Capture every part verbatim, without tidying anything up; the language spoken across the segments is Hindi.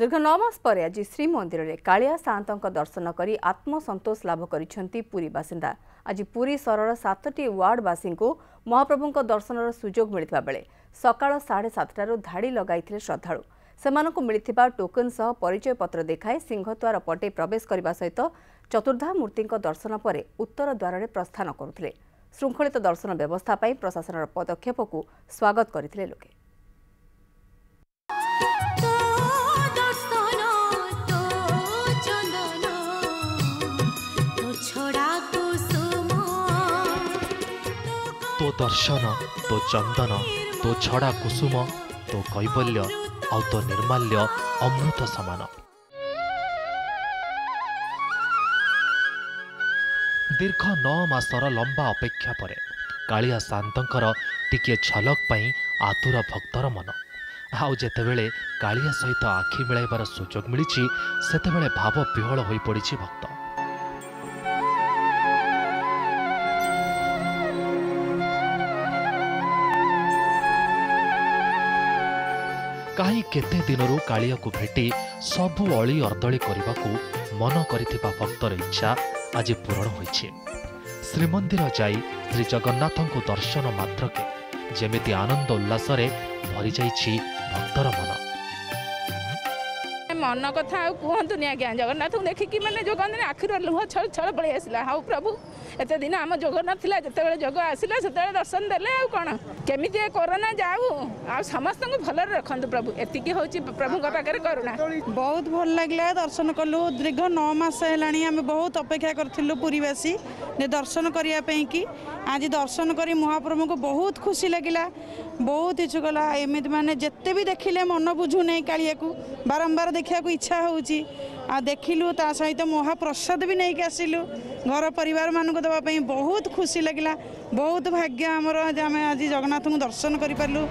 दीर्घ नौ मास परे आज श्री मंदिर रे कालिया सांतक दर्शन करी आत्मसंतोष लाभ करिसेंती पुरी बासिंदा। आज पुरी सरर सातटी वार्ड वासी को महाप्रभु दर्शनर सुजोग मिलता बेले सकाळ साढ़े सातटार धाड़ी लगाई श्रद्धालु सेमानकु मिलिथिबा टोकन सह परिचय पत्र देखाए सिंहद्वार पटे प्रवेश करने सहित चतुर्धा मूर्ति दर्शन पर उत्तर द्वार में प्रस्थान करुले। श्रृंखलित दर्शन व्यवस्था पर प्रशासन पदक्षेप को स्वागत करते लोके। तो दर्शन तो चंदन तो छड़ा कुसुम तो कैवल्य आउ तो निर्माल्य अमृत समान। दीर्घ नौ मासर लंबा अपेक्षा परे कालिया सांतंकर टिके छलक पई आतुर भक्तर मन। आउ जेतेबेले कालिया सहित आखि मिलाइबार सुजोग मिलिछि सेतेबेले भाव विहल होई पड़िछि भक्त। कहीं केते दिनरू कालिया को भेटी सबू अली अर्दली करने को मन करिथिबा भक्तर इच्छा आज पूरण होइछि। श्रीमंदिर जाई श्री जगन्नाथ को दर्शन मात्र के जेमिति आनंद उल्लास रे भरी जाइछि भक्तर मन। मन कथा कहतुनि आज्ञा जगन्नाथ को देखिकी मैंने जगन्नाथ आखिर लुह छल छल पड़े आसला। हाउ प्रभु एत दिन आम जगन्नाथ था जिते जग आसला से दर्शन देले कौन केमी कोरोना जाऊ आ समस्त भल रखु प्रभु एति हूँ प्रभु करुणा बहुत भल लगे। दर्शन कलु दीर्घ नौ मस है बहुत अपेक्षा करूँ पुरीवासी दर्शन करने कि आज दर्शन कर महाप्रभु को बहुत खुशी लगला बहुत इच्छुक एमती मैंने जिते भी देखिले मन बुझुना कालिया को बारंबार देखा इच्छा हो देखिलु ता सहित महाप्रसाद भी नहीं आसिलु घर परिवार मान को दवाई बहुत खुशी लगला बहुत भाग्य आमर आज जगन्नाथ को दर्शन करूँ।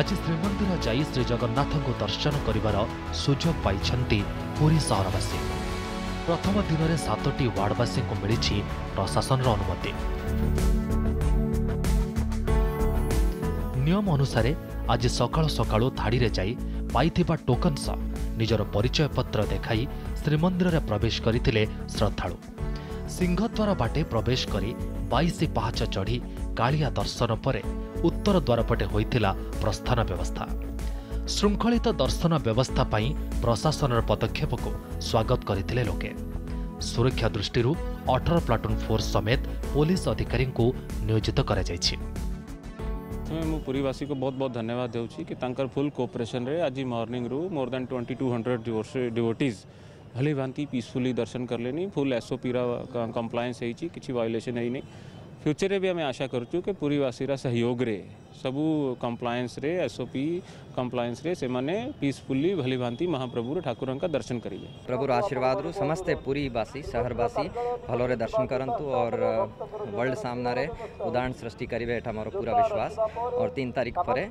आज श्रीमंदिर जाई श्री जगन्नाथ को दर्शन करिवार सुजोग पाइछंती पुरी सहरवासी। प्रथम दिन में सातटी वार्डवासी को मिली प्रशासन अनुमति। नियम अनुसार आज सकाळ सकाळ धाड़ी जाई पाइथिबा टोकन सह निजर परिचय पत्र देखाई श्रीमंदिर में प्रवेश करते श्रद्धालु। सिंहद्वार बाटे प्रवेश करी बाईस पाहच चढ़ी कालिया दर्शन परे उत्तर द्वार पटे होइथिला प्रस्थान व्यवस्था। श्रृंखलित दर्शन व्यवस्था पाई प्रशासन पदक्षेप को स्वागत करते लोके। सुरक्षा दृष्टि अठारह प्लाटून फोर्स समेत पुलिस अधिकारी को नियोजित करा जायछि। मैं पुरीवासी को बहुत बहुत धन्यवाद देउछि कि तांकर फुल कोऑपरेशन रे आज मॉर्निंग रु मोर देन बाईस सौ डिवोटीज भली भांति पीसफुली दर्शन कर लेनी फुल एसओपी कंप्लायंस होइछि किछि वायोलेशन है नहीं। फ्यूचर में भी आम आशा करूँ कि पुरीवासी सहयोग रे सबू कंप्लायंस रे एसओपी कंप्लायंस रे से माने पीसफुली भली भांति महाप्रभु ठाकुर का दर्शन करेंगे। प्रभुर आशीर्वाद रु समस्ते पुरीवासी शहरवासी भलरे दर्शन करंतु और वर्ल्ड सामना रे उदाहरण सृष्टि करेंगे एटा मोर पूरा विश्वास। और तीन तारीख परे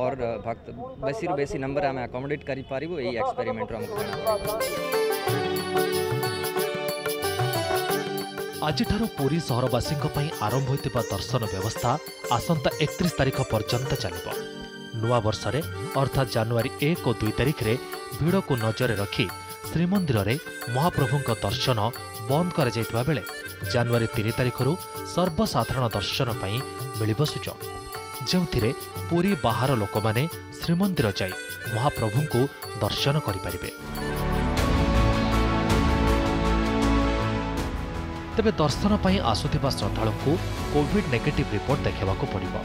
और भक्त बेसी बेसी नंबर आम अकोमोडेट कर पारिबो एई एक्सपेरिमेंट रंग। आज पुरी सहरवासी आरंभ होता दर्शन व्यवस्था आसंता एकतीस तारीख पर्यंत चलो। नुआ वर्षरे अर्थात जनवरी एक और दुई तारीख रे भीड़ को नजर रखी श्रीमंदिर रे महाप्रभु दर्शन बंद कर जनवरी तीन तारीख रु सर्वसाधारण दर्शन पर मिल सुजोग जो पुरी बाहर लोक मैंने श्रीमंदिर जाई महाप्रभु को दर्शन करें। तेबे दर्शन पर आसुथिबा श्रद्धालु को कोविड नेगेटिव रिपोर्ट देखावाकू पड़िबो।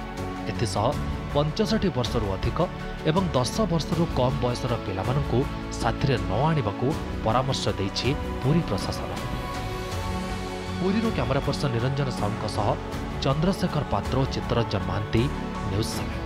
एथिसह पचसठ वर्षरू अधिक एवं दस वर्षरू कम बयसर पिलामानंकू साथिरे न आनिबाकू परामर्श देइछि पुरी प्रशासन। पुरीरो क्यामेरा पर्सन निरंजन साउंक सह चंद्रशेखर पात्र चित्तरंजन महांती न्यूज सेवन।